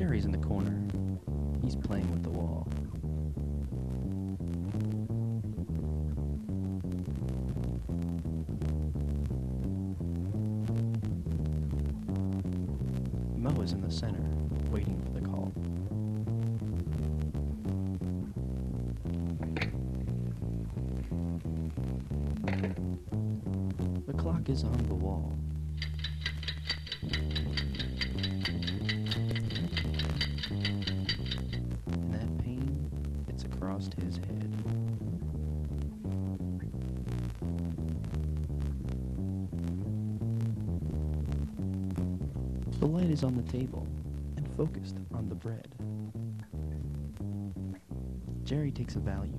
Jerry's in the corner. He's playing with the wall. Mo is in the center, waiting for the call. The clock is on the wall. And that pain, it's across his head. The light is on the table and focused on the bread. Jerry takes a value.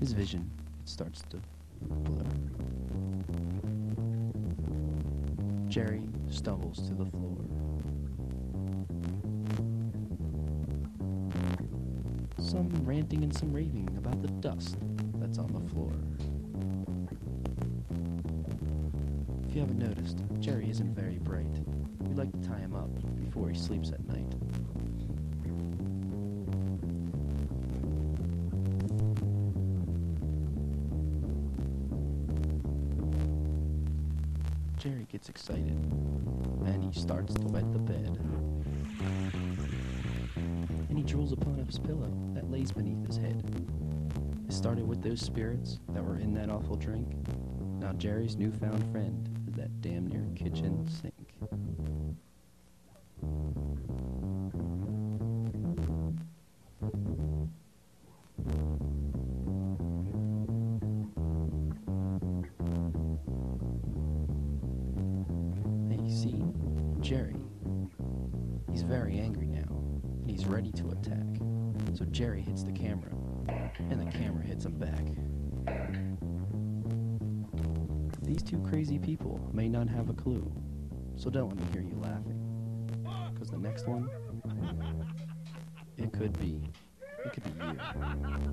His vision starts to blur. Jerry stumbles to the floor. Some ranting and some raving about the dust that's on the floor. If you haven't noticed, Jerry isn't very bright. We like to tie him up before he sleeps at night. Jerry gets excited, and he starts to wet the bed. And he drools upon his pillow that lays beneath his head. It started with those spirits that were in that awful drink. Now Jerry's newfound friend is that damn near kitchen sink. See, Jerry, he's very angry now, and he's ready to attack. So Jerry hits the camera, and the camera hits him back. These two crazy people may not have a clue, so don't let me hear you laughing, because the next one, it could be you.